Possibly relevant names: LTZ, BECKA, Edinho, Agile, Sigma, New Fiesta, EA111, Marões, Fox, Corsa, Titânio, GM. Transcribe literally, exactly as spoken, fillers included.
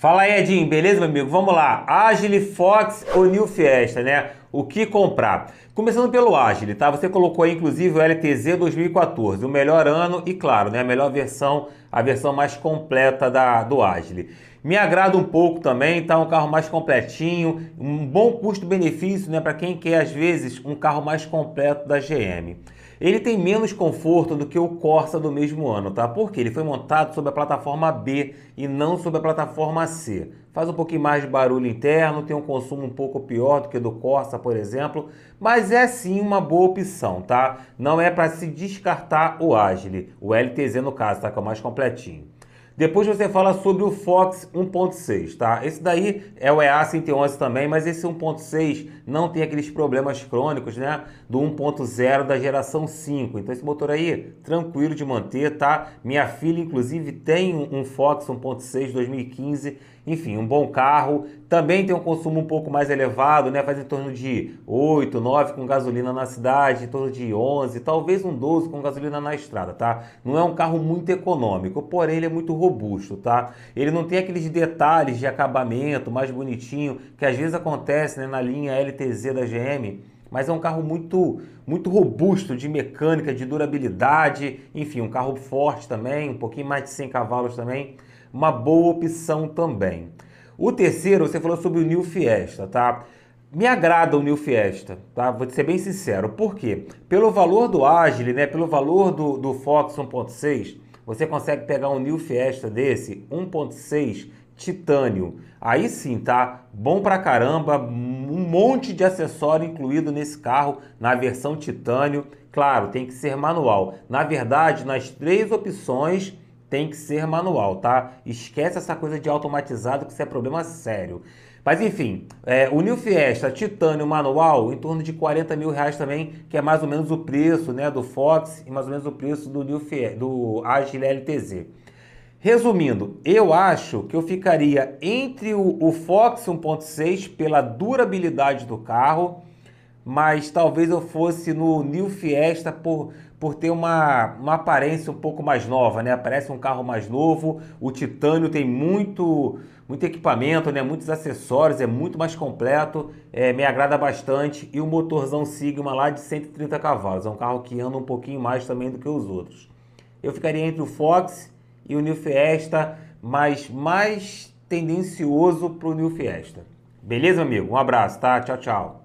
Fala aí, Edinho, beleza, meu amigo? Vamos lá, Agile, Fox ou New Fiesta, né? O que comprar? Começando pelo Agile, tá? Você colocou aí, inclusive, o L T Z dois mil e quatorze, o melhor ano e, claro, né, a melhor versão, a versão mais completa da, do Agile. Me agrada um pouco também, tá? Um carro mais completinho, um bom custo-benefício, né? Para quem quer, às vezes, um carro mais completo da G M. Ele tem menos conforto do que o Corsa do mesmo ano, tá? Porque ele foi montado sobre a plataforma B e não sobre a plataforma C. Faz um pouquinho mais de barulho interno, tem um consumo um pouco pior do que o do Corsa, por exemplo, mas é sim uma boa opção, tá? Não é para se descartar o Agile, o L T Z no caso, tá? Que é o mais completinho. Depois você fala sobre o Fox um ponto seis, tá? Esse daí é o E A cento e onze também, mas esse um ponto seis não tem aqueles problemas crônicos, né? Do um ponto zero da geração cinco. Então esse motor aí, tranquilo de manter, tá? Minha filha, inclusive, tem um Fox um ponto seis dois mil e quinze. Enfim, um bom carro. Também tem um consumo um pouco mais elevado, né? Faz em torno de oito, nove com gasolina na cidade, em torno de onze, talvez um doze com gasolina na estrada, tá? Não é um carro muito econômico, porém ele é muito robusto. robusto, tá? Ele não tem aqueles detalhes de acabamento mais bonitinho que às vezes acontece, né, na linha L T Z da G M, mas é um carro muito, muito robusto de mecânica, de durabilidade, enfim, um carro forte também, um pouquinho mais de cem cavalos também, uma boa opção também. O terceiro, você falou sobre o New Fiesta, tá? Me agrada o New Fiesta, tá? Vou ser bem sincero. Por quê? Pelo valor do Agile, né? Pelo valor do, do Fox um ponto seis, você consegue pegar um New Fiesta desse, um ponto seis, Titânio. Aí sim, tá? Bom pra caramba, um monte de acessório incluído nesse carro, na versão Titânio. Claro, tem que ser manual. Na verdade, nas três opções, tem que ser manual, tá? Esquece essa coisa de automatizado, que isso é problema sério. Mas enfim, é, o New Fiesta Titânio manual, em torno de quarenta mil reais também, que é mais ou menos o preço, né, do Fox e mais ou menos o preço do, New Fiesta, do Agile L T Z. Resumindo, eu acho que eu ficaria entre o, o Fox um ponto seis pela durabilidade do carro, mas talvez eu fosse no New Fiesta por, por ter uma, uma aparência um pouco mais nova, né? Parece um carro mais novo, o Titânio tem muito, muito equipamento, né? Muitos acessórios, é muito mais completo, é, me agrada bastante. E o motorzão Sigma lá de cento e trinta cavalos, é um carro que anda um pouquinho mais também do que os outros. Eu ficaria entre o Fox e o New Fiesta, mas mais tendencioso para o New Fiesta. Beleza, amigo? Um abraço, tá? Tchau, tchau.